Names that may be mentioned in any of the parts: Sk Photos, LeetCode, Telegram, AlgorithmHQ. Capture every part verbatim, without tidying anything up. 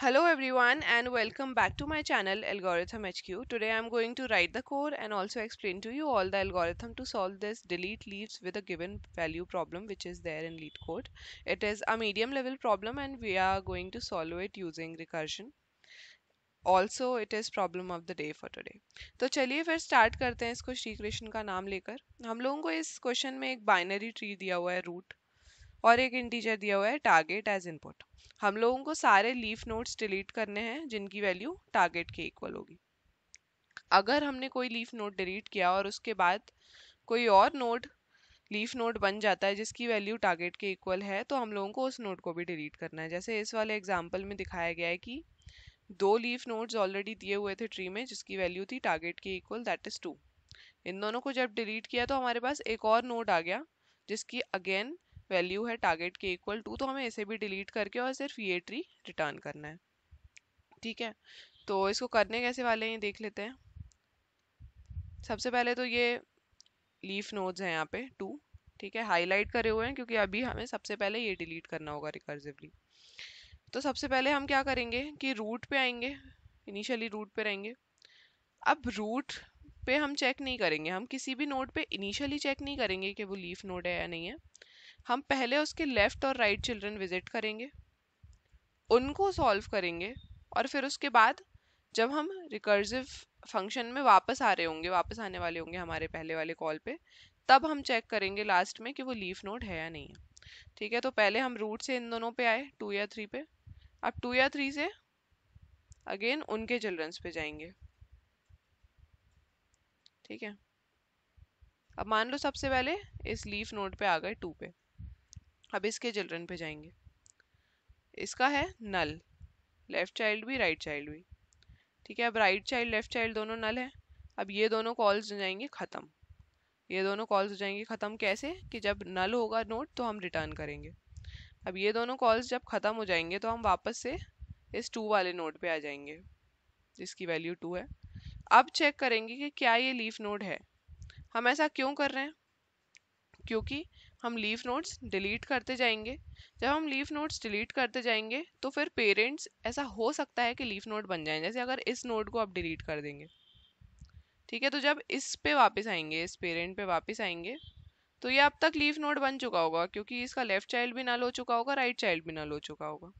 Hello everyone and welcome back to my channel Algorithm H Q. Today I am going to write the code and also explain to you all the algorithm to solve this delete leaves with a given value problem which is there in LeetCode. It is a medium level problem and we are going to solve it using recursion. Also it is problem of the day for today. तो चलिए फिर start करते हैं इसको श्री कृष्ण का नाम लेकर. हम लोगों को इस question में एक binary tree दिया हुआ है root और एक इंटीजर दिया हुआ है टारगेट एज इनपुट. हम लोगों को सारे लीफ नोड्स डिलीट करने हैं जिनकी वैल्यू टारगेट के इक्वल होगी. अगर हमने कोई लीफ नोड डिलीट किया और उसके बाद कोई और नोड लीफ नोड बन जाता है जिसकी वैल्यू टारगेट के इक्वल है तो हम लोगों को उस नोड को भी डिलीट करना है. जैसे इस वाले एग्जाम्पल में दिखाया गया है कि दो लीफ नोड्स ऑलरेडी दिए हुए थे ट्री में जिसकी वैल्यू थी टारगेट के इक्वल, दैट इज टू. इन दोनों को जब डिलीट किया तो हमारे पास एक और नोड आ गया जिसकी अगेन वैल्यू है टारगेट के इक्वल टू. तो हमें इसे भी डिलीट करके और सिर्फ ये ट्री रिटर्न करना है. ठीक है, तो इसको करने कैसे वाले हैं ये देख लेते हैं. सबसे पहले तो ये लीफ नोड्स हैं यहाँ पे टू, ठीक है, हाईलाइट करे हुए हैं क्योंकि अभी हमें सबसे पहले ये डिलीट करना होगा रिकर्सिवली. तो सबसे पहले हम क्या करेंगे कि रूट पे आएंगे, इनिशियली रूट पे रहेंगे. अब रूट पे हम चेक नहीं करेंगे, हम किसी भी नोड पे इनिशियली चेक नहीं करेंगे कि वो लीफ नोड है या नहीं है. हम पहले उसके लेफ़्ट और राइट चिल्ड्रन विजिट करेंगे, उनको सॉल्व करेंगे और फिर उसके बाद जब हम रिकर्सिव फंक्शन में वापस आ रहे होंगे, वापस आने वाले होंगे हमारे पहले वाले कॉल पे, तब हम चेक करेंगे लास्ट में कि वो लीफ नोड है या नहीं है. ठीक है, तो पहले हम रूट से इन दोनों पे आए टू या थ्री पे. अब टू या थ्री से अगेन उनके चिल्ड्रंस पे जाएंगे. ठीक है, अब मान लो सबसे पहले इस लीफ नोड पे आ गए टू पे. अब इसके चिल्ड्रन पे जाएंगे, इसका है नल, लेफ़्ट चाइल्ड भी राइट चाइल्ड भी. ठीक है, अब राइट चाइल्ड लेफ़्ट चाइल्ड दोनों नल है. अब ये दोनों कॉल्स हो जाएंगे ख़त्म, ये दोनों कॉल्स हो जाएंगे ख़त्म. कैसे कि जब नल होगा नोड तो हम रिटर्न करेंगे. अब ये दोनों कॉल्स जब ख़त्म हो जाएंगे तो हम वापस से इस टू वाले नोड पर आ जाएंगे जिसकी वैल्यू टू है. अब चेक करेंगे कि क्या ये लीफ नोड है. हम ऐसा क्यों कर रहे हैं? क्योंकि हम लीफ नोड्स डिलीट करते जाएंगे. जब हम लीफ नोड्स डिलीट करते जाएंगे तो फिर पेरेंट्स ऐसा हो सकता है कि लीफ नोड बन जाएं. जैसे अगर इस नोड को आप डिलीट कर देंगे, ठीक है, तो जब इस पे वापस आएंगे, इस पेरेंट पे वापस आएंगे तो ये अब तक लीफ नोड बन चुका होगा क्योंकि इसका लेफ़्ट चाइल्ड भी नल हो चुका होगा, राइट चाइल्ड भी नल हो चुका होगा.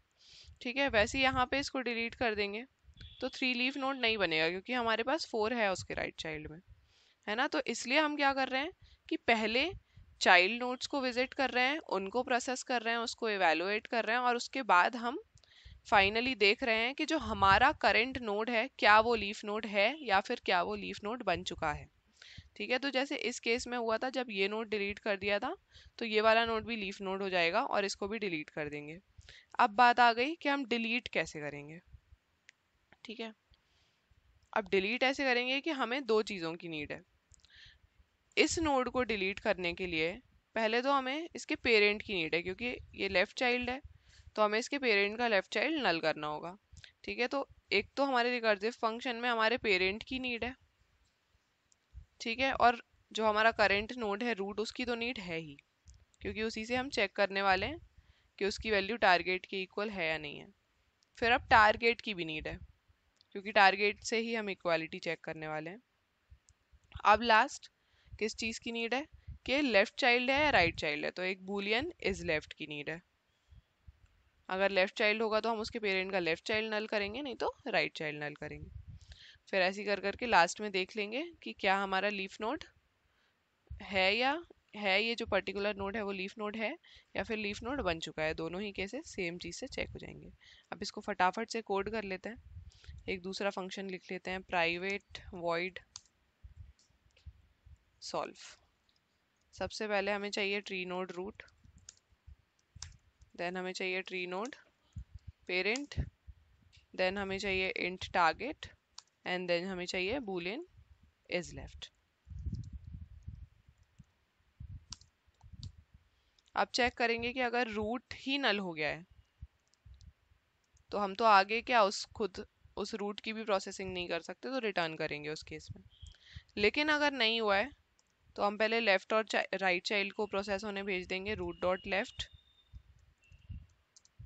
ठीक है, वैसे यहाँ पर इसको डिलीट कर देंगे तो थ्री लीफ नोड नहीं बनेगा क्योंकि हमारे पास फोर है उसके राइट चाइल्ड में, है ना. तो इसलिए हम क्या कर रहे हैं कि पहले चाइल्ड नोड्स को विजिट कर रहे हैं, उनको प्रोसेस कर रहे हैं, उसको इवेलुएट कर रहे हैं और उसके बाद हम फाइनली देख रहे हैं कि जो हमारा करंट नोड है क्या वो लीफ नोड है या फिर क्या वो लीफ नोड बन चुका है. ठीक है, तो जैसे इस केस में हुआ था जब ये नोड डिलीट कर दिया था तो ये वाला नोड भी लीफ नोड हो जाएगा और इसको भी डिलीट कर देंगे. अब बात आ गई कि हम डिलीट कैसे करेंगे. ठीक है, अब डिलीट ऐसे करेंगे कि हमें दो चीज़ों की नीड है. इस नोड को डिलीट करने के लिए पहले तो हमें इसके पेरेंट की नीड है क्योंकि ये लेफ़्ट चाइल्ड है तो हमें इसके पेरेंट का लेफ़्ट चाइल्ड नल करना होगा. ठीक है, तो एक तो हमारे रिकर्सिव फंक्शन में हमारे पेरेंट की नीड है, ठीक है, और जो हमारा करंट नोड है रूट उसकी तो नीड है ही क्योंकि उसी से हम चेक करने वाले हैं कि उसकी वैल्यू टारगेट के इक्वल है या नहीं है. फिर अब टारगेट की भी नीड है क्योंकि टारगेट से ही हम इक्वालिटी चेक करने वाले हैं. अब लास्ट किस चीज़ की नीड है कि लेफ़्ट चाइल्ड है या राइट चाइल्ड है. तो एक बूलियन इज़ लेफ़्ट की नीड है. अगर लेफ़्ट चाइल्ड होगा तो हम उसके पेरेंट का लेफ़्ट चाइल्ड नल करेंगे, नहीं तो राइट चाइल्ड नल करेंगे. फिर ऐसी कर करके लास्ट में देख लेंगे कि क्या हमारा लीफ नोड है या है ये जो पर्टिकुलर नोड है वो लीफ नोड है या फिर लीफ नोड बन चुका है. दोनों ही केसेस सेम चीज़ से चेक हो जाएंगे. अब इसको फटाफट से कोड कर लेते हैं. एक दूसरा फंक्शन लिख लेते हैं, प्राइवेट वॉइड सॉल्व. सबसे पहले हमें चाहिए ट्री नोड रूट, देन हमें चाहिए ट्री नोड पेरेंट, देन हमें चाहिए इंट टारगेट एंड देन हमें चाहिए बूलियन इज लेफ्ट. अब चेक करेंगे कि अगर रूट ही नल हो गया है तो हम तो आगे क्या उस खुद उस रूट की भी प्रोसेसिंग नहीं कर सकते, तो रिटर्न करेंगे उस केस में. लेकिन अगर नहीं हुआ है तो हम पहले लेफ़्ट और राइट चाइल्ड को प्रोसेस होने भेज देंगे. Root dot left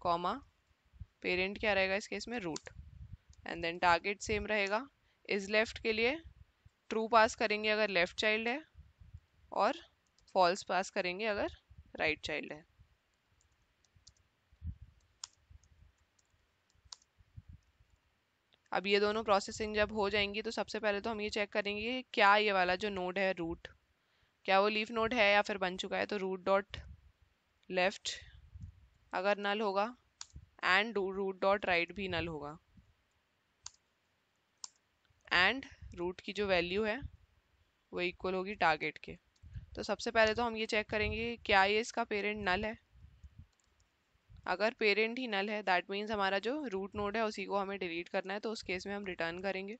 comma parent क्या रहेगा इस केस में, root, and then target same रहेगा. इज लेफ्ट के लिए ट्रू पास करेंगे अगर लेफ्ट चाइल्ड है और फॉल्स पास करेंगे अगर राइट right चाइल्ड है. अब ये दोनों प्रोसेसिंग जब हो जाएंगी तो सबसे पहले तो हम ये चेक करेंगे क्या ये वाला जो नोड है रूट, क्या वो लीफ नोड है या फिर बन चुका है. तो रूट डॉट लेफ्ट अगर नल होगा एंड रूट डॉट राइट भी नल होगा, एंड रूट की जो वैल्यू है वो इक्वल होगी टारगेट के. तो सबसे पहले तो हम ये चेक करेंगे क्या ये इसका पेरेंट नल है. अगर पेरेंट ही नल है दैट मीन्स हमारा जो रूट नोड है उसी को हमें डिलीट करना है, तो उस केस में हम रिटर्न करेंगे,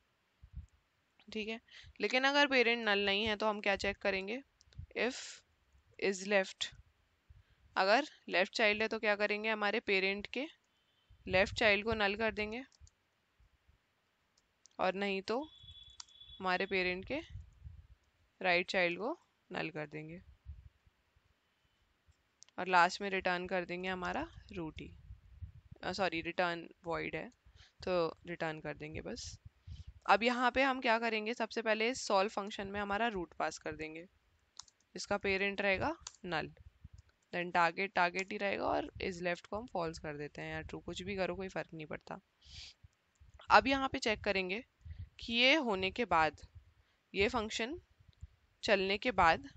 ठीक है. लेकिन अगर पेरेंट नल नहीं है तो हम क्या चेक करेंगे, इफ़ इज़ लेफ्ट, अगर लेफ्ट चाइल्ड है तो क्या करेंगे, हमारे पेरेंट के लेफ्ट चाइल्ड को नल कर देंगे, और नहीं तो हमारे पेरेंट के राइट चाइल्ड को नल कर देंगे, और लास्ट में रिटर्न कर देंगे हमारा रूट ही, सॉरी रिटर्न वॉइड है तो रिटर्न कर देंगे बस. अब यहाँ पे हम क्या करेंगे, सबसे पहले सॉल्व फंक्शन में हमारा रूट पास कर देंगे, इसका पेरेंट रहेगा नल, देन टारगेट टारगेट ही रहेगा, और इज लेफ्ट को हम फॉल्स कर देते हैं या ट्रू, कुछ भी करो कोई फ़र्क नहीं पड़ता. अब यहाँ पे चेक करेंगे कि ये होने के बाद, ये फंक्शन चलने के बाद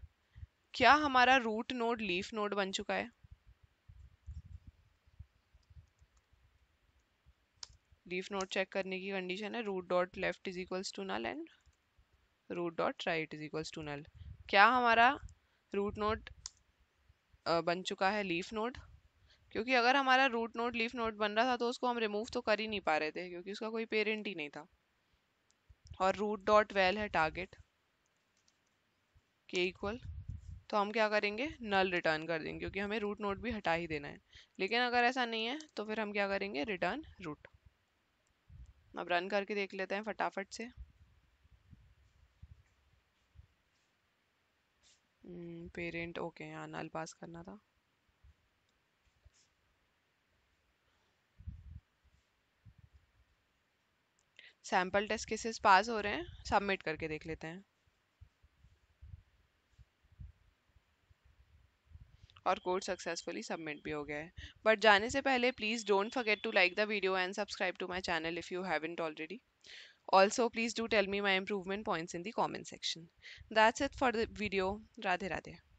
क्या हमारा रूट नोड लीफ नोड बन चुका है. लीफ नोड चेक करने की कंडीशन है root dot left is equals to null and root dot right is equals to null. क्या हमारा रूट नोड बन चुका है लीफ नोड, क्योंकि अगर हमारा रूट नोड लीफ नोड बन रहा था तो उसको हम रिमूव तो कर ही नहीं पा रहे थे क्योंकि उसका कोई पेरेंट ही नहीं था. और रूट डॉट वेल है टारगेट के इक्वल, तो हम क्या करेंगे नल रिटर्न कर देंगे क्योंकि हमें रूट नोड भी हटा ही देना है. लेकिन अगर ऐसा नहीं है तो फिर हम क्या करेंगे रिटर्न रूट. अब रन करके देख लेते हैं फटाफट से. पेरेंट ओके, यहाँ नल पास करना था. सैम्पल टेस्ट केसेस पास हो रहे हैं, सबमिट करके देख लेते हैं. और कोड सक्सेसफुली सबमिट भी हो गया है. बट जाने से पहले please don't forget to like the video and subscribe to my channel if you haven't already. Also please do tell me my improvement points in the comment section. That's it for the video. Radhe Radhe.